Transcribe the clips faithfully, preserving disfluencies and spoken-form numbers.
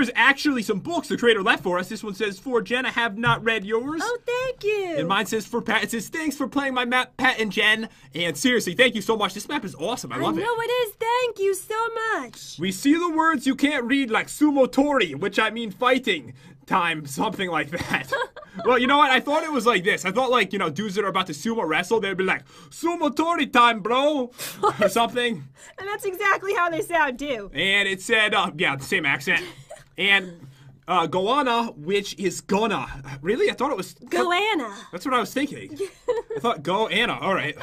There's actually some books the creator left for us. This one says, for Jen, I have not read yours. Oh, thank you. And mine says, for Pat. It says, thanks for playing my map, Pat and Jen. And seriously, thank you so much. This map is awesome. I, I love it. I know it is. Thank you so much. We see the words you can't read, like Sumotori, which I mean fighting time, something like that. Well, you know what? I thought it was like this. I thought, like, you know, dudes that are about to sumo wrestle, they'd be like, Sumotori time, bro, or something. And that's exactly how they sound, too. And it said, uh, yeah, the same accent. And uh, Goanna, which is Goanna. Really? I thought it was... Goanna. That's what I was thinking. I thought Goanna. All right.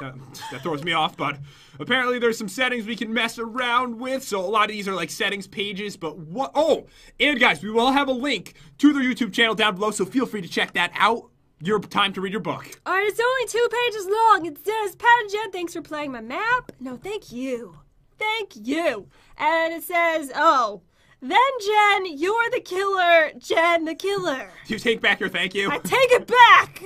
That, that throws me off, but apparently there's some settings we can mess around with. So a lot of these are like settings pages, but what... Oh, and guys, we will have a link to their YouTube channel down below, so feel free to check that out. Your time to read your book. All right, it's only two pages long. It says, Pat and Jen, thanks for playing my map. No, thank you. Thank you. And it says, oh... Then, Jen, you're the killer. Jen, the killer. You take back your thank you. I take it back.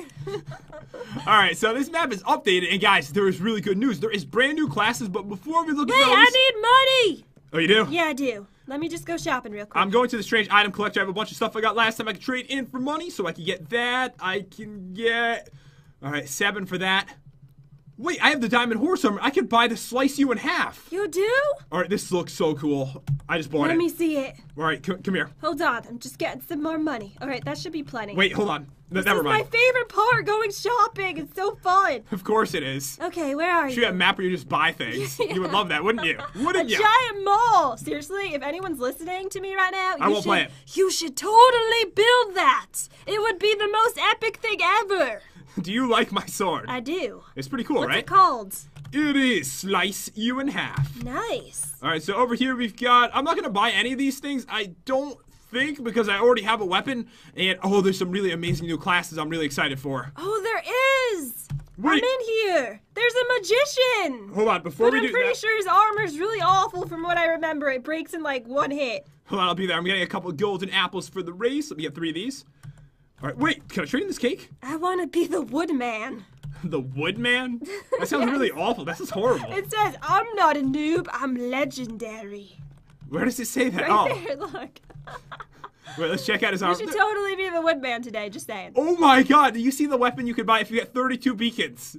All right, so this map is updated, and guys, there is really good news. There is brand new classes, but before we look Wait, at those... Wait, I need money. Oh, you do? Yeah, I do. Let me just go shopping real quick. I'm going to the strange item collector. I have a bunch of stuff I got last time I could trade in for money, so I can get that. I can get... All right, seven for that. Wait, I have the diamond horse armor. I could buy the slice you in half. You do? All right, this looks so cool. I just bought Let it. Let me see it. All right, come, come here. Hold on. I'm just getting some more money. All right, that should be plenty. Wait, hold on. This Never is mind. my favorite part, going shopping. It's so fun. Of course it is. Okay, where are you? Should you have a map where you just buy things? Yeah. You would love that, wouldn't you? Wouldn't a you? Giant mall. Seriously, if anyone's listening to me right now, I you, won't should, play it. you should totally build that. It would be the most epic thing ever. Do you like my sword? I do. It's pretty cool, What's right? What's it called? It is Slice You in Half. Nice. All right, so over here we've got... I'm not going to buy any of these things, I don't think, because I already have a weapon. And, oh, there's some really amazing new classes I'm really excited for. Oh, there is! Wait. I'm in here. There's a magician. Hold on, before but we I'm do that... I'm pretty sure his armor's really awful from what I remember. It breaks in, like, one hit. Hold on, I'll be there. I'm getting a couple of golden apples for the race. Let me get three of these. All right, wait, can I trade in this cake? I want to be the Woodman. The Woodman? That sounds yes. really awful. That sounds horrible. It says, I'm not a noob, I'm legendary. Where does it say that? Right oh. there, look. Wait, let's check out his armor. You should totally be the Woodman today, just saying. Oh my god, do you see the weapon you could buy if you get thirty-two beacons?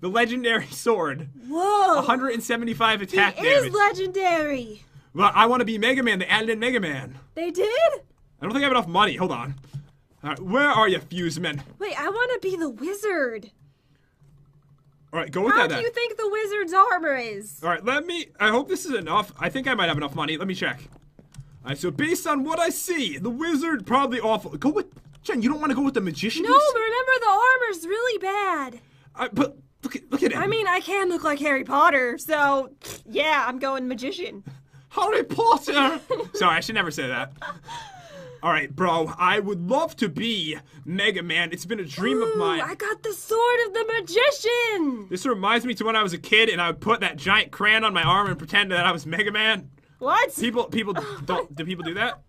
The legendary sword. Whoa. one hundred seventy-five attack he damage. It is legendary. Well, I want to be Mega Man. They added in Mega Man. They did? I don't think I have enough money. Hold on. All right, where are you, Fuseman? Wait, I want to be the wizard. All right, go with How that. How do you think the wizard's armor is? All right, let me... I hope this is enough. I think I might have enough money. Let me check. All right, so based on what I see, the wizard probably awful. Go with... Jen, you don't want to go with the magician? No, but remember, the armor's really bad. Right, but look at, look at him. I mean, I can look like Harry Potter, so... Yeah, I'm going magician. Harry Potter! Sorry, I should never say that. Alright, bro, I would love to be Mega Man. It's been a dream Ooh, of mine. I got the sword of the magician! This reminds me to when I was a kid and I would put that giant crayon on my arm and pretend that I was Mega Man. What? People, people, don't, do people do that?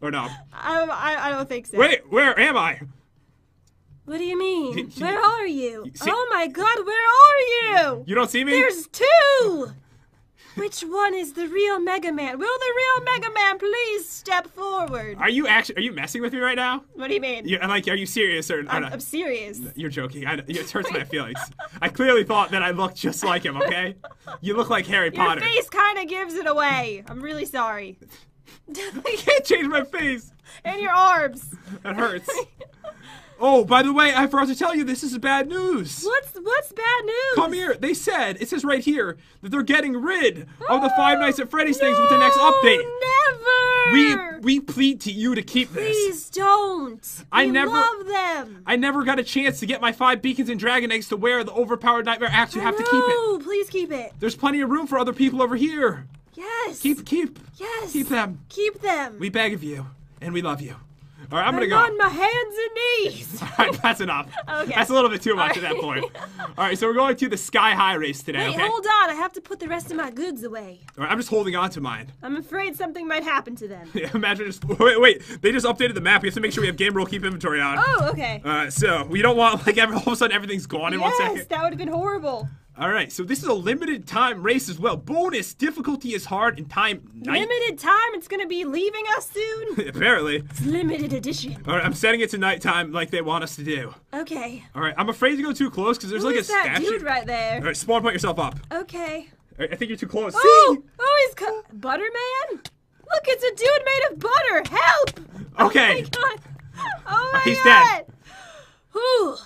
Or no? Um, I, I don't think so. Wait, where am I? What do you mean? Where are you? See? Oh my god, where are you? You don't see me? There's two! Which one is the real Mega Man? Will the real Mega Man please step forward? Are you actually? Are you messing with me right now? What do you mean? You're, like, are you serious or? I'm, or I'm serious. You're joking. I, it hurts my feelings. I clearly thought that I looked just like him. Okay, you look like Harry Your Potter. Your face kind of gives it away. I'm really sorry. I can't change my face. And your arms. That hurts. Oh, by the way, I forgot to tell you, this is bad news. What's what's bad news? Come here. They said, it says right here, that they're getting rid oh, of the Five Nights at Freddy's no, things with the next update. never! We, we plead to you to keep Please this. Please don't. I we never, love them. I never got a chance to get my five beacons and dragon eggs to wear the overpowered nightmare axe. You have know. to keep it. Please keep it. There's plenty of room for other people over here. Yes. Keep, keep. Yes. Keep them. Keep them. We beg of you, and we love you. All right, I'm gonna I'm go. on my hands and knees. All right, that's enough. Okay. That's a little bit too much right. at that point. All right, so we're going to the Sky High race today. Wait, okay? hold on. I have to put the rest of my goods away. All right, I'm just holding on to mine. I'm afraid something might happen to them. Yeah, imagine just wait, wait. They just updated the map. We have to make sure we have game rule keep inventory on. Oh, okay. All right, so we don't want like every, all of a sudden everything's gone in yes, one second. Yes, that would have been horrible. Alright, so this is a limited time race as well. Bonus, difficulty is hard, and time night. Limited time? It's gonna be leaving us soon? Apparently. It's limited edition. Alright, I'm setting it to nighttime like they want us to do. Okay. Alright, I'm afraid to go too close because there's Who like is a that statue. Dude right there. Alright, spawn point yourself up. Okay. Alright, I think you're too close. Oh, See? oh he's co Butterman? Look, it's a dude made of butter. Help! Okay. Oh my god. Oh my he's god. Dead. Whew.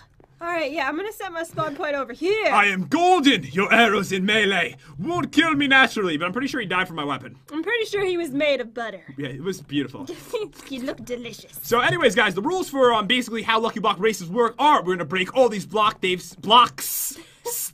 Alright, yeah, I'm gonna set my spawn point over here. I am golden! Your arrows in melee won't kill me naturally, but I'm pretty sure he died from my weapon. I'm pretty sure he was made of butter. Yeah, it was beautiful. He looked delicious. So anyways, guys, the rules for um, basically how Lucky Block races work are we're gonna break all these block Dave's blocks.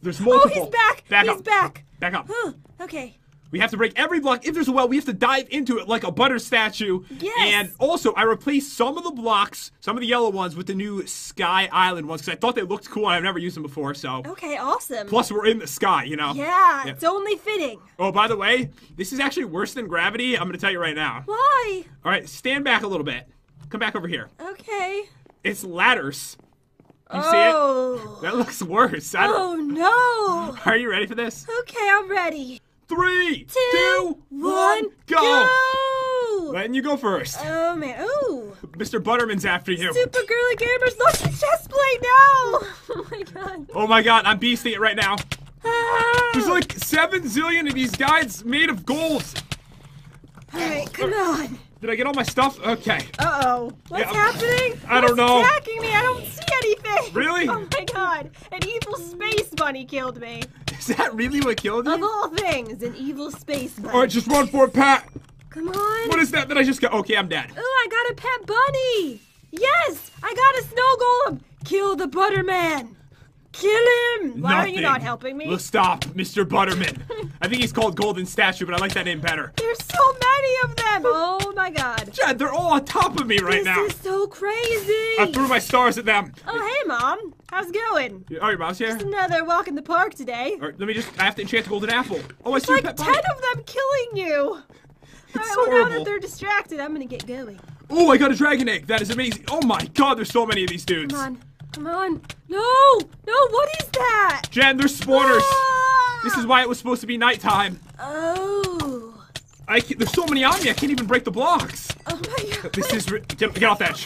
There's multiple. Oh, he's back! Back he's up. back! Back up. Whew. Okay. We have to break every block. If there's a well, we have to dive into it like a butter statue. Yes. And also, I replaced some of the blocks, some of the yellow ones, with the new Sky Island ones, because I thought they looked cool and I've never used them before, so. Okay, awesome. Plus, we're in the sky, you know? Yeah, yeah, it's only fitting. Oh, by the way, this is actually worse than gravity. I'm going to tell you right now. Why? All right, stand back a little bit. Come back over here. Okay. It's ladders. You oh. see it? That looks worse. I don't... Oh, no. Are you ready for this? Okay, I'm ready. Three, two, two one, go. go! Letting you go first. Oh, man. Ooh. Mister Butterman's after you. Super Girly Gamers, look at chest plate now! Oh, my God. Oh, my God. I'm beasting it right now. Oh. There's like seven zillion of these guys made of gold. All right, come on. Did I get all my stuff? Okay. Uh-oh. What's yeah, happening? I don't What's know. What's attacking me? I don't see anything. Really? Oh, my God. An evil space bunny killed me. Is that really what killed you? Of all things, an evil space bunny. Alright, just run for it, Pat. Come on. What is that that I just got? Okay, I'm dead. Oh, I got a pet bunny. Yes, I got a snow golem. Kill the Butterman. Kill him. Why Nothing. are you not helping me? Well, stop, Mister Butterman. I think he's called Golden Statue, but I like that name better. There's so many of them. Oh, my God. Jen, they're all on top of me right this now. This is so crazy. I threw my stars at them. Oh, hey, Mom. How's it going? Oh, your mom's here? Just another walk in the park today. All right, let me just, I have to enchant the golden apple. Oh, There's I see like ten of them killing you. It's all right, well, horrible. Now that they're distracted, I'm going to get going. Oh, I got a dragon egg. That is amazing. Oh, my God. There's so many of these dudes. Come on. Come on. No! No, what is that? Jen, they're spawners. Ah! This is why it was supposed to be nighttime. Oh. I can't, there's so many on me, I can't even break the blocks. Oh my God. This is, get, get off that.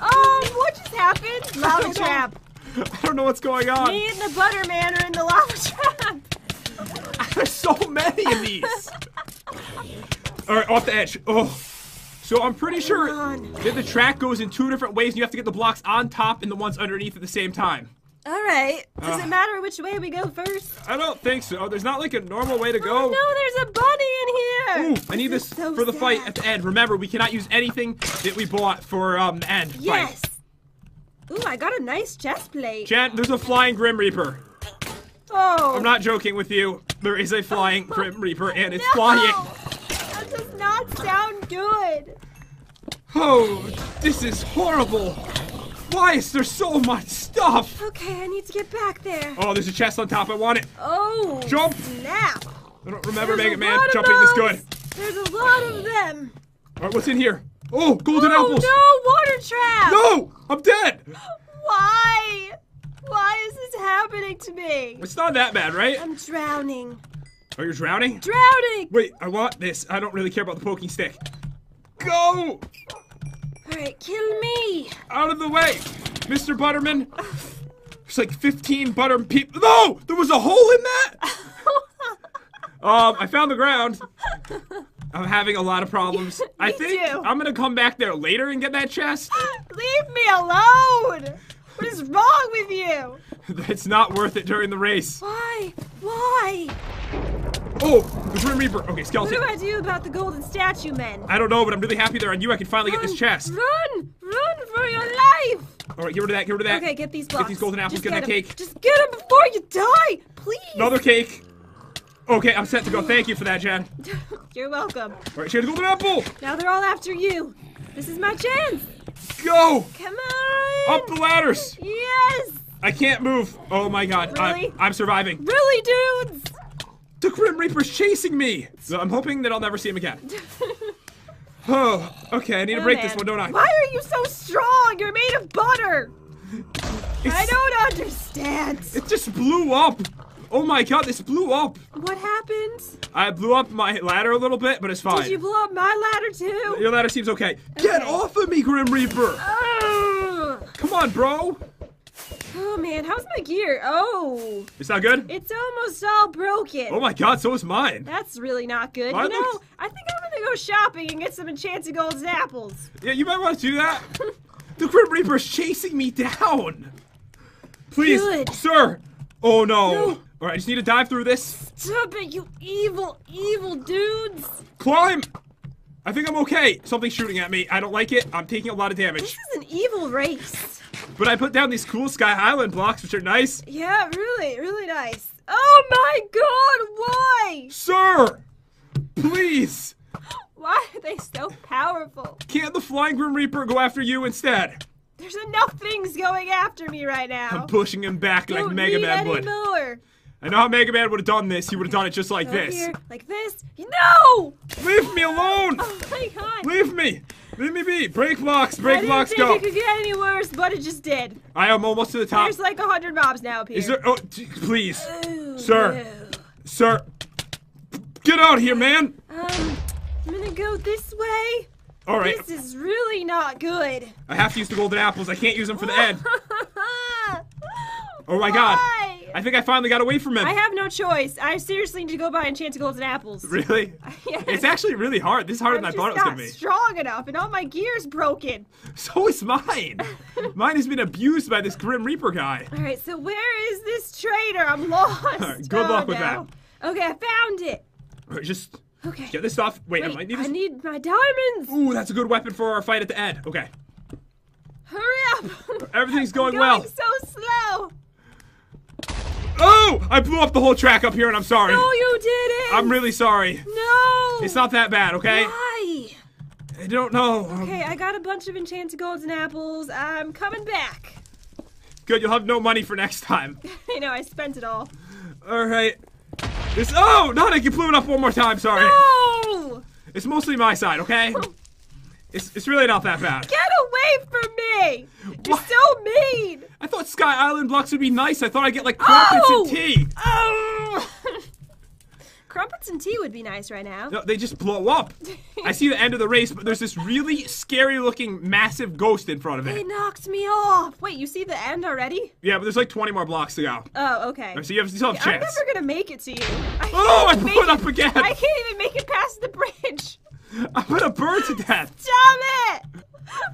Um, what just happened? Lava trap. I don't know what's going on. Me and the Butterman are in the lava trap. There's so many of these. All right, off the edge. Oh. So I'm pretty sure that the track goes in two different ways and you have to get the blocks on top and the ones underneath at the same time. Alright. Does uh, it matter which way we go first? I don't think so. There's not like a normal way to go. Oh, no, there's a bunny in here! Ooh, I need this, this so for the sad. fight at the end. Remember, we cannot use anything that we bought for um, the end yes. fight. Yes! Ooh, I got a nice chest plate. Jen, there's a flying Grim Reaper. Oh! I'm not joking with you. There is a flying oh. Grim Reaper and it's no. flying. That does not sound good. Oh, this is horrible. Why is there so much stuff? Okay, I need to get back there. Oh, there's a chest on top. I want it. Oh, jump! Snap. I don't remember Mega Man jumping this good. There's a lot of them. All right, what's in here? Oh, golden oh, apples. No, water trap. No, I'm dead. Why? Why is this happening to me? It's not that bad, right? I'm drowning. Oh, you're drowning? Drowning! Wait, I want this. I don't really care about the poking stick. Go! Alright, kill me! Out of the way! Mister Butterman! There's like fifteen butter people. No! There was a hole in that? um, I found the ground. I'm having a lot of problems. Yeah, I think too. I'm gonna come back there later and get that chest. Leave me alone! What is wrong with you? It's not worth it during the race. Why? Why? Oh, the Grim Reaper. Okay, skeleton. What do I do about the golden statue men? I don't know, but I'm really happy they're on you. I can finally run, get this chest. Run! Run for your life! All right, get rid of that, get rid of that. Okay, get these blocks. Get these golden apples, Just get, get that cake. Just get them before you die, please! Another cake. Okay, I'm set to go. Thank you for that, Jen. You're welcome. All right, she had a golden apple. Now they're all after you. This is my chance. Go! Come on! Up the ladders! Yes! I can't move. Oh my God. Really? I, I'm surviving. Really, dudes? The Grim Reaper's chasing me! So I'm hoping that I'll never see him again. Oh, okay, I need oh, to break man. this one, don't I? Why are you so strong? You're made of butter! I don't understand. It just blew up. Oh my god, this blew up. What happened? I blew up my ladder a little bit, but it's fine. Did you blow up my ladder too? Your ladder seems okay. okay. Get off of me, Grim Reaper. Oh. Come on, bro. Oh man, how's my gear? Oh. It's not good? It's almost all broken. Oh my god, so is mine. That's really not good. Mine you know, looks... I think I'm gonna go shopping and get some enchanted golden apples. Yeah, you might want to do that. The Grim Reaper's chasing me down. Please, good. Sir. Oh no. no. Alright, I just need to dive through this. Stop it, you evil, evil dudes. Climb. I think I'm okay. Something's shooting at me. I don't like it. I'm taking a lot of damage. This is an evil race. But I put down these cool Sky Island blocks, which are nice. Yeah, really, really nice. Oh my god, why? Sir, please. Why are they so powerful? Can't the flying Grim Reaper go after you instead? There's enough things going after me right now. I'm pushing him back like Mega Man would. More. I know how Mega Man would have done this. He would have done it just like this. Here, like this. No! Leave me alone! Oh my god. Leave me. Leave me be! Break blocks! Break blocks, go! I didn't think it could get any worse, but it just did. I am almost to the top. There's like a hundred mobs now up here. Is there- oh, please! Ooh, sir! Ew. Sir! Get out here, man! Um, I'm gonna go this way. Alright. This is really not good. I have to use the golden apples. I can't use them for the end. Oh my Why? god. I think I finally got away from him. I have no choice. I seriously need to go buy enchanted golden apples. Really? Yes. It's actually really hard. This is harder I'm than I thought it was going to be. Strong enough, and all my gear's broken. So is mine. Mine has been abused by this Grim Reaper guy. All right, so where is this traitor? I'm lost. All right, good oh, luck with no. that. Okay, I found it. All right, just okay. get this off. Wait, Wait I might need this. I need my diamonds. Ooh, that's a good weapon for our fight at the end. Okay. Hurry up. Everything's going, going well. so slow. Oh! I blew up the whole track up here, and I'm sorry. No, you didn't! I'm really sorry. No! It's not that bad, okay? Why? I don't know. Okay, um, I got a bunch of enchanted golden apples. I'm coming back. Good, you'll have no money for next time. I know, I spent it all. Alright. This- Oh! Not I blew it up one more time, sorry. No! It's mostly my side, okay? It's, it's really not that bad. Get away from me! You're what? so mean! I thought Sky Island blocks would be nice. I thought I'd get like crumpets oh! and tea. Oh! Crumpets and tea would be nice right now. No, they just blow up. I see the end of the race, but there's this really scary looking massive ghost in front of it. They knocked me off. Wait, you see the end already? Yeah, but there's like twenty more blocks to go. Oh, okay. So you have, you still have a chance. I'm never gonna make it to you. I oh, I blew it up again. I can't even make it past the bridge. I'm gonna burn to death! Stop it!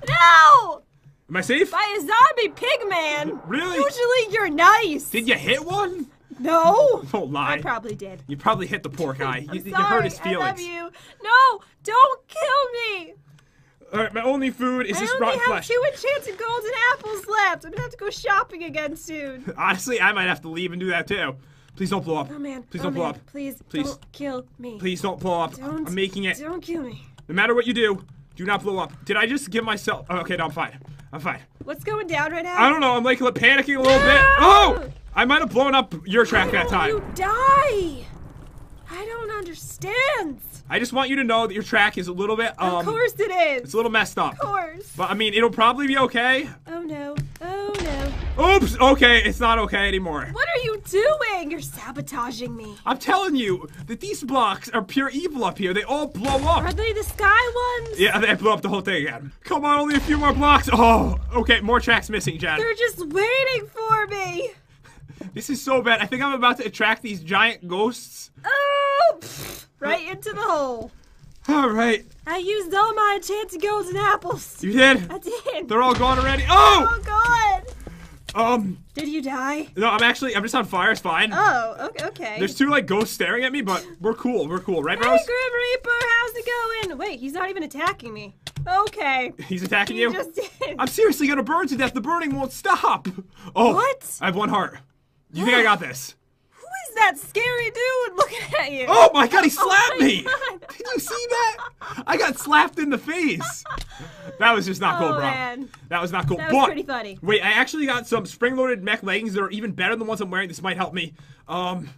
No! Am I safe? By a zombie pig man! Really? Usually you're nice! Did you hit one? No! Don't lie. I probably did. You probably hit the poor guy. I'm you, sorry, you hurt his feelings. I love you. No! Don't kill me! Alright, my only food is I this rotten flesh. I only have two enchanted golden apples left. I'm gonna have to go shopping again soon. Honestly, I might have to leave and do that too. Please don't blow up. Oh man. Please oh, don't man. blow up. Please, Please don't kill me. Please don't blow up. Don't, I'm making it. Don't kill me. No matter what you do, do not blow up. Did I just give myself... Oh, okay, no, I'm fine. I'm fine. What's going down right now? I don't know. I'm like panicking a little no! bit. Oh! I might have blown up your track Why that time. You die. I don't understand. I just want you to know that your track is a little bit... Um, of course it is. It's a little messed up. Of course. But I mean, it'll probably be okay. Oh no. Oh no. Oops! Okay, it's not okay anymore. What are you doing? You're sabotaging me. I'm telling you that these blocks are pure evil up here. They all blow up. Are they the sky ones? Yeah, they blew up the whole thing again. Come on, only a few more blocks. Oh, okay, more tracks missing, Jen. They're just waiting for me. This is so bad. I think I'm about to attract these giant ghosts. Oh! Pfft, right into the hole. All right. I used all my enchanted golden apples. You did? I did. They're all gone already. Oh! Oh, God. Um. Did you die? No, I'm actually, I'm just on fire, it's fine. Oh, okay, okay. There's two, like, ghosts staring at me, but we're cool, we're cool, right, bros? Hey, Grim Reaper, how's it going? Wait, he's not even attacking me. Okay. He's attacking he you? He just did. I'm seriously gonna burn to death, the burning won't stop. Oh. What? I have one heart. You what? think I got this? Who is that scary dude looking at you? Oh my god, he slapped oh me! God. Did you see that? I got slapped in the face. That was just not oh, cool, bro. Man. That was not cool. That was but, pretty funny. Wait, I actually got some spring-loaded mech leggings that are even better than the ones I'm wearing. This might help me. Um,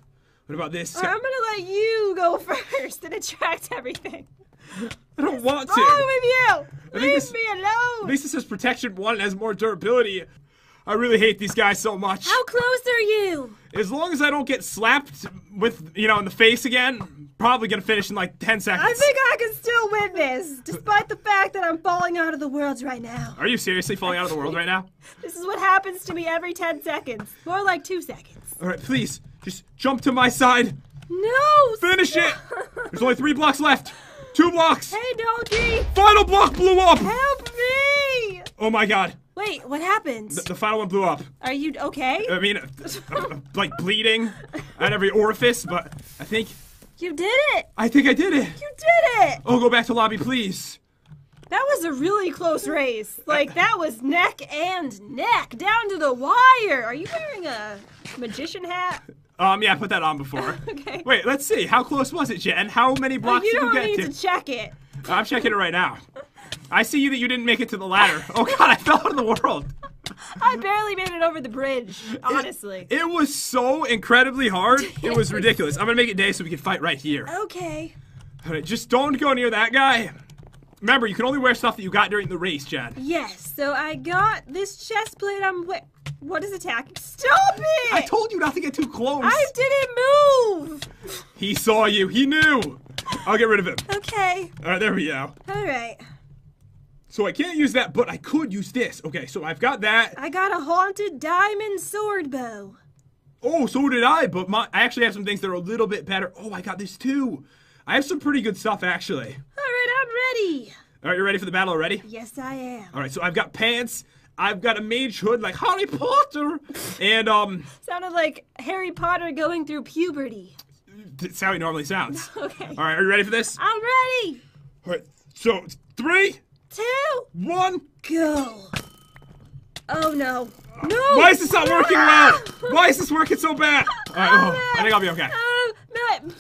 what about this? Right, I'm gonna let you go first and attract everything. I don't What's want to. What's wrong with you? Leave this, me alone. At least this is protection one and has more durability. I really hate these guys so much. How close are you? As long as I don't get slapped with, you know, in the face again, probably gonna finish in like ten seconds. I think I can still win this, despite the fact that I'm falling out of the world right now. Are you seriously falling out of the world right now? This is what happens to me every ten seconds. More like two seconds. Alright, please, just jump to my side. No! Finish it! There's only three blocks left. Two blocks! Hey, doggy! Final block blew up! Help me! Oh my god. Wait, what happened? The, the final one blew up. Are you okay? I mean, like bleeding at every orifice, but I think... You did it! I think I did it! You did it! Oh, go back to lobby, please. That was a really close race. Like, that was neck and neck, down to the wire. Are you wearing a magician hat? Um, yeah, I put that on before. Okay. Wait, let's see. How close was it, Jen? How many blocks well, you did you get to? You don't need to check it. I'm checking it right now. I see you that you didn't make it to the ladder. Oh, God, I fell out of the world. I barely made it over the bridge, honestly. It, it was so incredibly hard. It was ridiculous. I'm going to make it day so we can fight right here. Okay. All right, just don't go near that guy. Remember, you can only wear stuff that you got during the race, Jen. Yes, so I got this chest plate I'm wearing. What is attacking? Stop it! I told you not to get too close. I didn't move. He saw you. He knew. I'll get rid of him. Okay. All right, there we go. All right. So I can't use that, but I could use this. Okay, so I've got that. I got a haunted diamond sword bow. Oh, so did I, but my, I actually have some things that are a little bit better. Oh, I got this too. I have some pretty good stuff, actually. All right, I'm ready. All right, you ready for the battle already? Yes, I am. All right, so I've got pants. I've got a mage hood like Harry Potter, and um... Sounded like Harry Potter going through puberty. That's how he normally sounds. Okay. All right, are you ready for this? I'm ready. All right, so three... Two... One... Go. Oh, no. No! Why is this not working well? Why is this working so bad? All right, oh, I think I'll be okay. Um, no,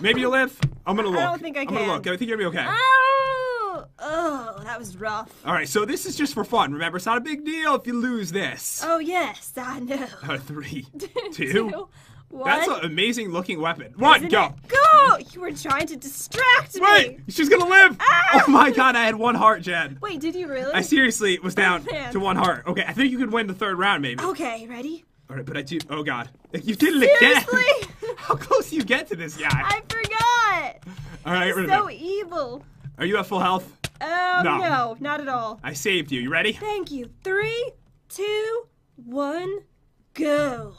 maybe you'll live. I'm gonna look. I don't think I can. I'm gonna look. I think you'll be okay. Oh, oh, that was rough. All right, so this is just for fun. Remember, it's not a big deal if you lose this. Oh, yes, I know. Uh, three, two, two one. That's an amazing looking weapon. One, go. It? Go! You were trying to distract me. Wait, she's gonna live. Ow! Oh my god, I had one heart, Jen. Wait, did you really? I seriously was down oh, to one heart. Okay, I think you could win the third round, maybe. Okay, ready? All right, but I do. Oh god, you did it seriously? Again. How close do you get to this guy? I forgot. All right, get rid so of it. So evil. Are you at full health? Um, no. no, not at all. I saved you. You ready? Thank you. Three, two, one, go.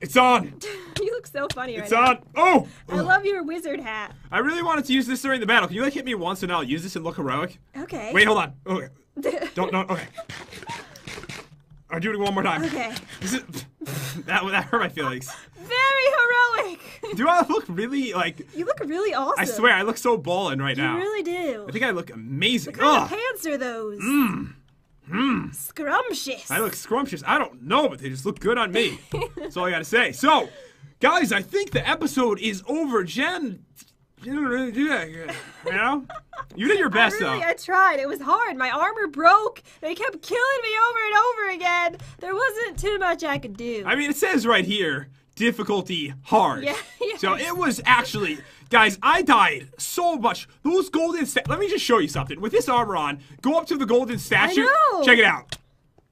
It's on. You look so funny right now. It's on. Oh! I love your wizard hat. I really wanted to use this during the battle. Can you like hit me once and I'll use this and look heroic? Okay. Wait, hold on. Okay. Don't, don't, okay. I'll do it one more time. Okay. This is, that, that hurt my feelings. Very heroic. Do I look really like... You look really awesome. I swear, I look so ballin' right you now. You really do. I think I look amazing. What kind Ugh. of pants are those? Mmm. Mm. Scrumptious. I look scrumptious. I don't know, but they just look good on me. That's all I gotta say. So, guys, I think the episode is over. Jen didn't really do that good, you know? You did your best, I really, though. I tried. It was hard. My armor broke. They kept killing me over and over again. There wasn't too much I could do. I mean, it says right here, difficulty hard. Yeah, yeah. So it was actually... Guys, I died so much. Those golden sta- Let me just show you something. With this armor on, go up to the golden statue. I know. Check it out.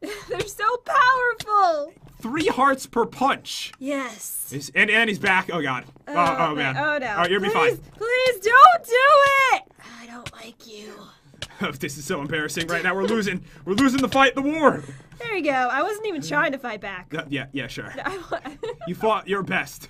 They're so powerful. Three hearts per punch. Yes. It's, and, and he's back. Oh, God. Oh, oh, oh man. Oh, no. All right, you'll be fine. Please don't do it. I don't like you. This is so embarrassing right now. We're losing. We're losing the fight, the war. There you go. I wasn't even trying to fight back. Uh, yeah, yeah, sure. You fought your best.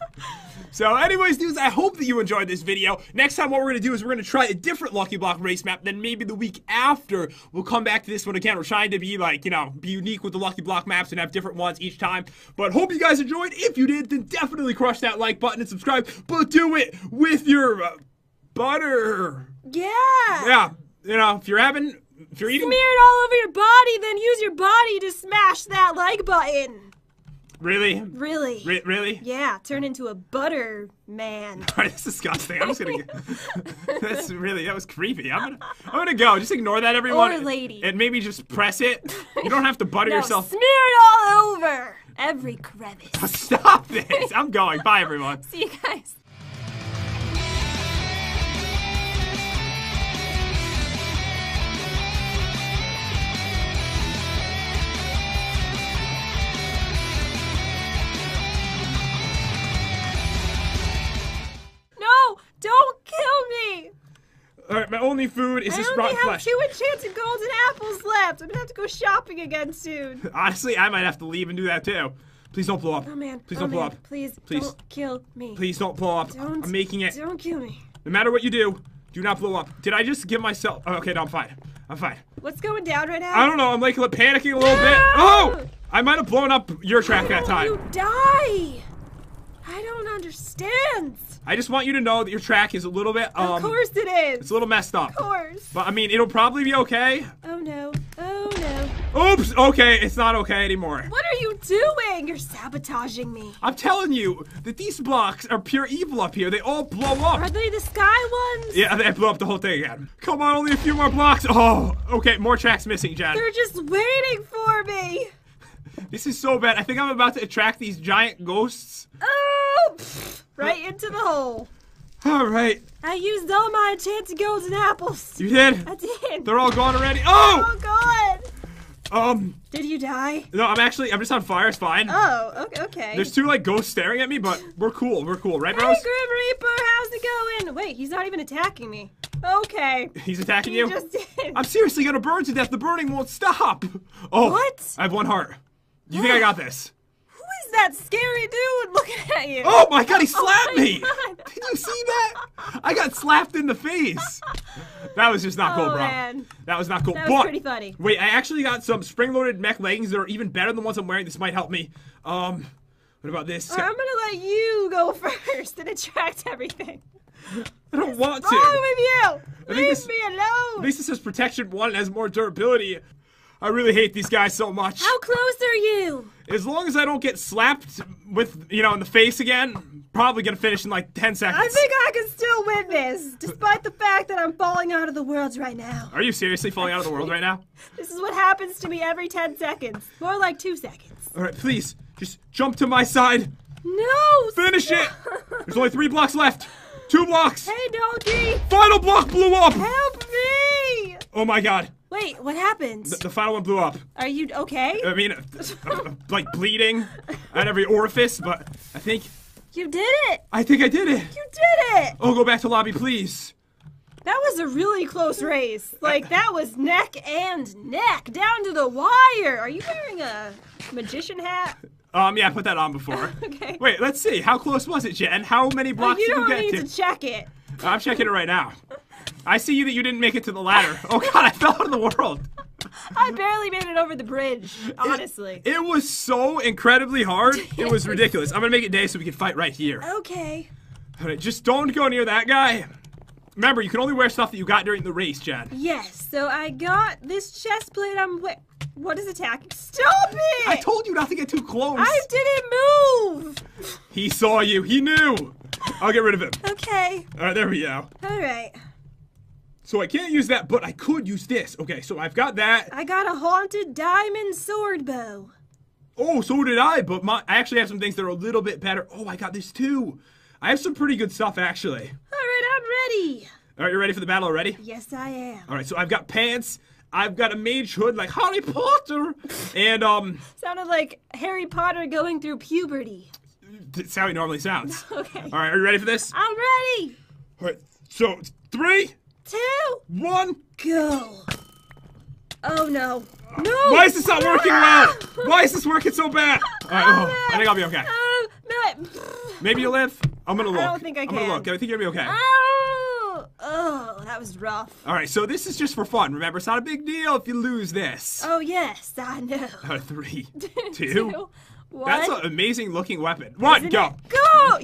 So anyways, dudes, I hope that you enjoyed this video. Next time what we're going to do is we're going to try a different Lucky Block race map. Then maybe the week after, we'll come back to this one again. We're trying to be like, you know, be unique with the Lucky Block maps and have different ones each time. But hope you guys enjoyed. If you did, then definitely crush that like button and subscribe. But do it with your uh, butter. Yeah. Yeah. You know, if you're having... If you're eating... Smear it all over your body, then use your body to smash that like button. Really? Really. Re really? Yeah, turn into a butter man. Alright, that's disgusting. I'm just gonna... That's really... That was creepy. I'm gonna, I'm gonna go. Just ignore that, everyone. Or lady. And maybe just press it. You don't have to butter no, yourself. Smear it all over. Every crevice. Oh, stop this. I'm going. Bye, everyone. See you guys. only food is this rotten flesh. I only have two enchanted golden apples left. I'm gonna have to go shopping again soon. Honestly, I might have to leave and do that too. Please don't blow up. Oh man. Please oh, don't man. blow up. Please, please don't kill me. Please don't blow up. Don't, I'm making it. Don't kill me. No matter what you do, do not blow up. Did I just give myself? Oh, okay, no, I'm fine. I'm fine. What's going down right now? I don't know. I'm like panicking a little no! bit. Oh! I might have blown up your trap oh, that time. You die. I don't understand. I just want you to know that your track is a little bit, um... Of course it is. It's a little messed up. Of course. But, I mean, it'll probably be okay. Oh, no. Oh, no. Oops. Okay, it's not okay anymore. What are you doing? You're sabotaging me. I'm telling you that these blocks are pure evil up here. They all blow up. Are they the sky ones? Yeah, they blew up the whole thing again. Come on, only a few more blocks. Oh, okay, more tracks missing, Jen. They're just waiting for me. This is so bad. I think I'm about to attract these giant ghosts. Oh! Pfft, right into the hole. All right. I used all my enchanted golden apples. You did? I did. They're all gone already. Oh! Oh, God. Um. Did you die? No, I'm actually, I'm just on fire. It's fine. Oh, okay. There's two, like, ghosts staring at me, but we're cool. We're cool, right, bros? Hey, Grim Reaper, how's it going? Wait, he's not even attacking me. Okay. He's attacking he you? Just did. I'm seriously going to burn to death. The burning won't stop. Oh. What? I have one heart. You think I got this? Who is that scary dude looking at you? Oh my god, he slapped oh me! God. Did you see that? I got slapped in the face. That was just not oh cool, bro. Man. That was not cool. That was but, pretty funny. Wait, I actually got some spring-loaded mech leggings that are even better than the ones I'm wearing. This might help me. Um, what about this? Right, I'm gonna let you go first and attract everything. I don't What's want to. Wrong with you? Leave this, me alone. At least it says protection one and has more durability. I really hate these guys so much. How close are you? As long as I don't get slapped with, you know, in the face again, probably gonna finish in like ten seconds. I think I can still win this, despite the fact that I'm falling out of the world right now. Are you seriously falling out of the world right now? This is what happens to me every ten seconds. More like two seconds. All right, please, just jump to my side. No! Finish it! There's only three blocks left. Two blocks. Hey, doggy. Final block blew up. Help me! Oh my god. Wait, what happened? The, the final one blew up. Are you okay? I mean, like bleeding at every orifice, but I think... You did it! I think I did it! You did it! Oh, go back to lobby, please. That was a really close race. Like, that was neck and neck, down to the wire. Are you wearing a magician hat? Um, yeah, I put that on before. Okay. Wait, let's see. How close was it, Jen? How many blocks well, you did you get to? You don't need to check it. I'm checking it right now. I see you that you didn't make it to the ladder. Oh god, I fell out of the world. I barely made it over the bridge, honestly. It, it was so incredibly hard. It was ridiculous. I'm gonna make it day so we can fight right here. Okay. Alright, just don't go near that guy. Remember, you can only wear stuff that you got during the race, Jen. Yes, so I got this chest plate I'm wearing. What is attacking? Stop it! I told you not to get too close. I didn't move. He saw you. He knew. I'll get rid of him. Okay. Alright, there we go. Alright. So I can't use that, but I could use this. Okay, so I've got that. I got a haunted diamond sword bow. Oh, so did I, but my, I actually have some things that are a little bit better. Oh, I got this too. I have some pretty good stuff, actually. All right, I'm ready. All right, you ready for the battle already? Yes, I am. All right, so I've got pants. I've got a mage hood like Harry Potter. and, um... Sounded like Harry Potter going through puberty. That's how he normally sounds. Okay. All right, are you ready for this? I'm ready. All right, so three... Two, one, go! Oh no! No! Why is this not working well? Why is this working so bad? All right, oh, I think I'll be okay. Um, no, maybe you'll live. I'm gonna look. I don't think I can. I'm gonna look. I think you'll be okay. Oh, oh, that was rough. All right, so this is just for fun. Remember, it's not a big deal if you lose this. Oh yes, I know. Uh, three, two, two, one. That's an amazing looking weapon. One, Isn't go! It? Go!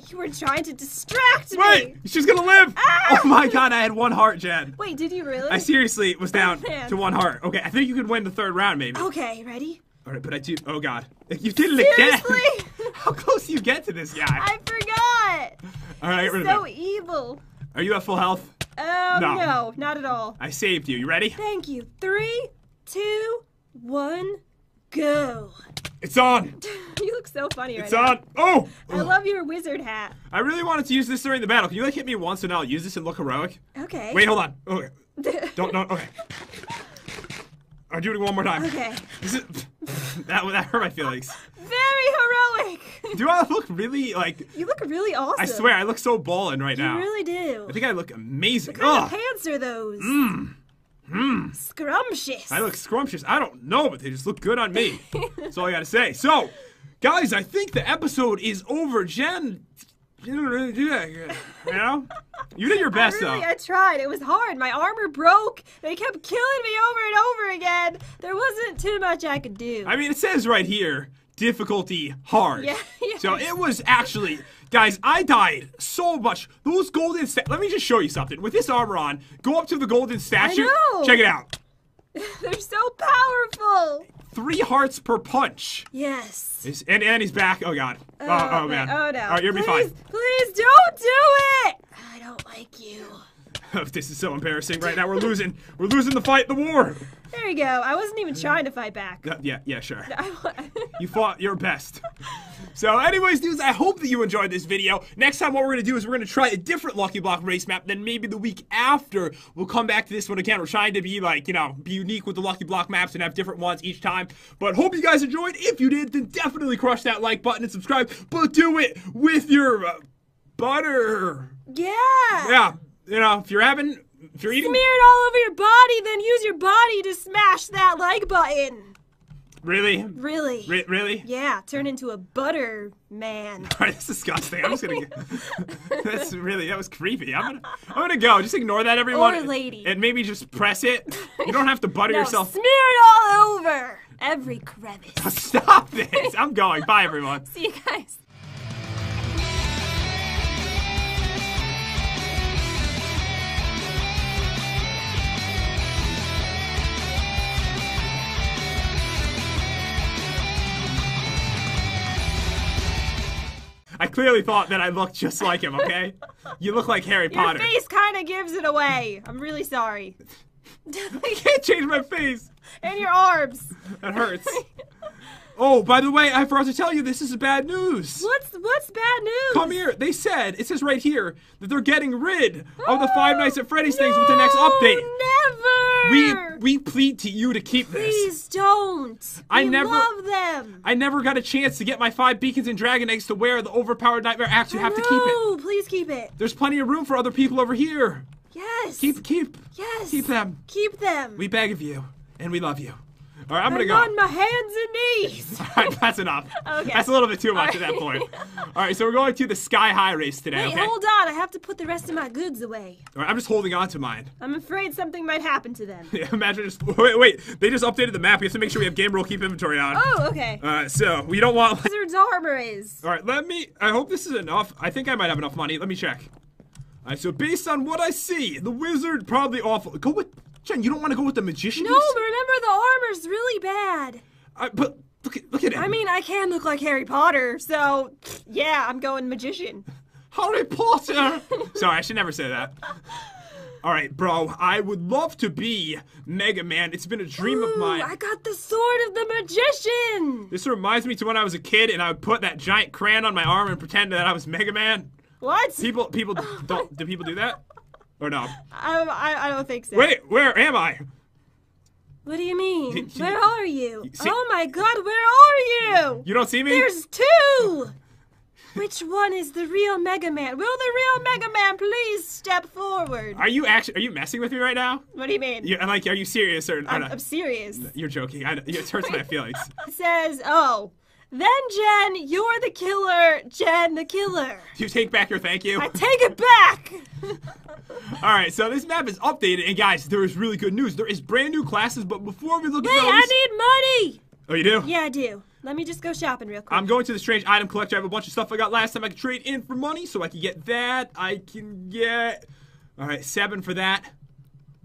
You were trying to distract me. Wait, she's gonna live. Ah! Oh my god, I had one heart, Jen. Wait, did you really? I seriously was down oh, to one heart. Okay, I think you could win the third round, maybe. Okay, ready? All right, but I do. Oh god, you did it seriously? again. How close do you get to this guy? I forgot. All right, He's so evil. Are you at full health? Oh um, no. no, not at all. I saved you. You ready? Thank you. Three, two, one, go. It's on! You look so funny right now. It's on! Oh! I love your wizard hat. I really wanted to use this during the battle. Can you like hit me once and I'll use this and look heroic? Okay. Wait, hold on. Okay. don't, don't, okay. I'll do it one more time. Okay. This is, that, that hurt my feelings. Very heroic! Do I look really like? You look really awesome. I swear, I look so ballin' right now. You really do. I think I look amazing. What kind of pants are those? Mmm. Mmm. Scrumptious. I look scrumptious. I don't know, but they just look good on me. That's all I gotta say. So, guys, I think the episode is over. Jen, you didn't really do that good, you know? You did your best, I really, though. I tried. It was hard. My armor broke. They kept killing me over and over again. There wasn't too much I could do. I mean, it says right here, difficulty hard. Yeah, yeah. So it was actually, guys, I died so much. Those golden sta- Let me just show you something. With this armor on, go up to the golden statue. I know. Check it out. They're so powerful. Three hearts per punch. Yes. He's, and, and he's back. Oh, God. Oh, oh, oh man. Oh, no. All right, you'll please, be fine. Please don't do it. I don't like you. This is so embarrassing right now. We're losing. We're losing the fight, the war. There you go. I wasn't even trying to fight back. Uh, yeah, yeah, sure. You fought your best. So anyways, dudes, I hope that you enjoyed this video. Next time, what we're going to do is we're going to try a different Lucky Block race map. Then maybe the week after, we'll come back to this one again. We're trying to be like, you know, be unique with the Lucky Block maps and have different ones each time. But hope you guys enjoyed. If you did, then definitely crush that like button and subscribe. But do it with your uh, butter. Yeah. Yeah. You know, if you're having, if you're eating, smear it all over your body, then use your body to smash that like button. Really? Really. Re really? Yeah, turn into a butter man. Alright, that's disgusting. I'm just gonna go. That's really, that was creepy. I'm gonna, I'm gonna go. Just ignore that, everyone. Or lady. And maybe just press it. You don't have to butter no, yourself. Smear it all over. Every crevice. Stop this. I'm going. Bye, everyone. See you guys. I clearly thought that I looked just like him, okay? You look like Harry Potter. Your face kind of gives it away. I'm really sorry. I can't change my face. And your arms. That hurts. Oh, by the way, I forgot to tell you, this is bad news. What's what's bad news? Come here. They said, it says right here, that they're getting rid oh, of the Five Nights at Freddy's no, things with the next update. Never. We we plead to you to keep Please this. Please don't. I we never, love them. I never got a chance to get my five beacons and dragon eggs to wear the overpowered nightmare axe. You I have know. to keep it. No, please keep it. There's plenty of room for other people over here. Yes. Keep, keep. Yes. Keep them. Keep them. We beg of you, and we love you. All right, I'm going to go. I'm on my hands and knees. All right, that's enough. Okay. That's a little bit too much right. at that point. All right, so we're going to the Sky High race today, Wait, okay? hold on. I have to put the rest of my goods away. All right, I'm just holding on to mine. I'm afraid something might happen to them. Yeah, imagine just... Wait, wait. They just updated the map. We have to make sure we have game rule keep inventory on. Oh, okay. All right, so we don't want... Wizard's armor is. All right, let me... I hope this is enough. I think I might have enough money. Let me check. All right, so based on what I see, the wizard probably awful. Go with... Jen, you don't want to go with the magician? No, but remember the armor's really bad. Uh, but look at, look at him. I mean, I can look like Harry Potter, so yeah, I'm going magician. Harry Potter! Sorry, I should never say that. All right, bro, I would love to be Mega Man. It's been a dream Ooh, of mine. I got the sword of the magician! This reminds me to when I was a kid and I would put that giant crayon on my arm and pretend that I was Mega Man. What? People, people, don't, do people do that? Or no? Um, I, I don't think so. Wait, where am I? What do you mean? Where are you? See? Oh my god, where are you? You don't see me? There's two! Which one is the real Mega Man? Will the real Mega Man please step forward? Are you actually, are you messing with me right now? What do you mean? You're, like, are you serious or, or I'm, I'm serious. You're joking. I, it hurts my feelings. It says, oh. Then, Jen, you're the killer. Jen, the killer. You take back your thank you? I take it back! Alright, so this map is updated, and guys, there is really good news. There is brand new classes, but before we look Wait, at those... Wait, I need money! Oh, you do? Yeah, I do. Let me just go shopping real quick. I'm going to the strange item collector. I have a bunch of stuff I got last time I could trade in for money, so I can get that. I can get... Alright, seven for that.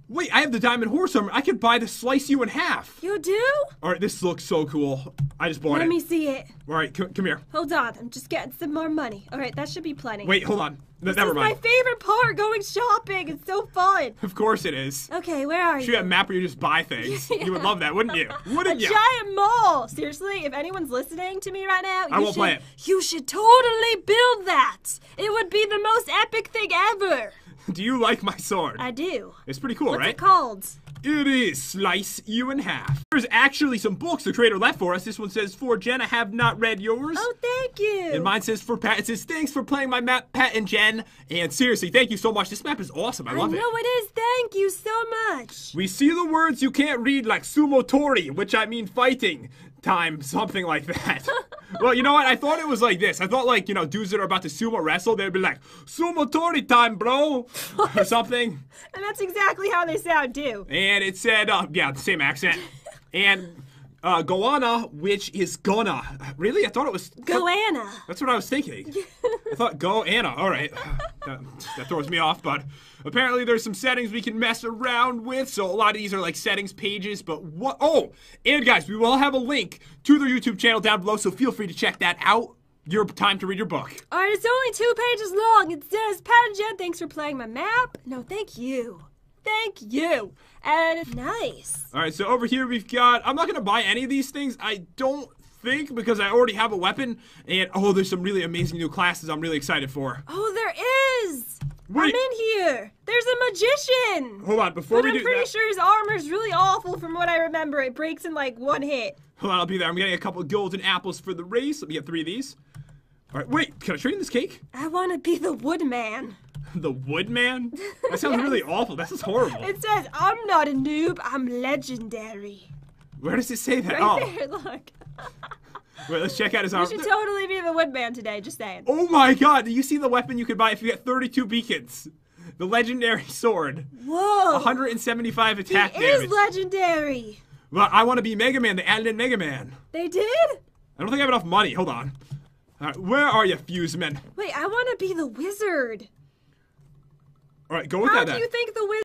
Wait, I have the diamond horse armor. I could buy the slice you in half. You do? All right, this looks so cool. I just bought Let it. Let me see it. All right, come, come here. Hold on. I'm just getting some more money. All right, that should be plenty. Wait, hold on. This Never is mind. my favorite part, going shopping. It's so fun. Of course it is. Okay, where are you? Should you have a map where you just buy things? Yeah. You would love that, wouldn't you? Wouldn't a you? Giant mall. Seriously, if anyone's listening to me right now, I you won't should, play it. You should totally build that. It would be the most epic thing ever. Do you like my sword? I do. It's pretty cool, What's right? What's it called? It is slice you in half. There's actually some books the creator left for us. This one says, for Jen, I have not read yours. Oh, thank you. And mine says, for Pat. It says, thanks for playing my map, Pat and Jen. And seriously, thank you so much. This map is awesome. I love it. I know it is. Thank you so much. We see the words you can't read like Sumotori, which I mean fighting time, something like that. Well, you know what? I thought it was like this. I thought, like, you know, dudes that are about to sumo wrestle, they'd be like, Sumotori time, bro, or something. And that's exactly how they sound, too. And it said, uh, yeah, the same accent. And uh, Goanna, which is Goanna. Really? I thought it was... Goanna. That's what I was thinking. I thought Goanna. All right. That, that throws me off, but apparently there's some settings we can mess around with. So a lot of these are like settings pages, but what? Oh, and guys, we will have a link to their YouTube channel down below, so feel free to check that out. Your time to read your book. All right, it's only two pages long. It says, Pat and Jen, thanks for playing my map. No, thank you. Thank you. And nice. All right, so over here we've got, I'm not going to buy any of these things. I don't think, because I already have a weapon. And oh, there's some really amazing new classes I'm really excited for. Oh, there is. Wait. I'm in here. There's a magician. Hold on, before but we I'm do pretty that. sure his armor's really awful from what I remember. It breaks in like one hit. Hold on, I'll be there. I'm getting a couple of golden apples for the race. Let me get three of these. All right, wait, can I trade in this cake? I want to be the Woodman. The Woodman? That sounds yes. really awful. That sounds horrible. It says, I'm not a noob, I'm legendary. Where does it say that? Right oh. there, look. Wait, let's check out his arm. You should totally be the Woodman today, just saying. Oh my god, do you see the weapon you could buy if you get thirty-two beacons? The legendary sword. Whoa. one hundred seventy-five attack he damage. It is legendary. Well, I want to be Mega Man. They added in Mega Man. They did? I don't think I have enough money. Hold on. All right, where are you, Fuseman? Wait, I want to be the wizard. All right, go with How that. How do then. you think the wizard?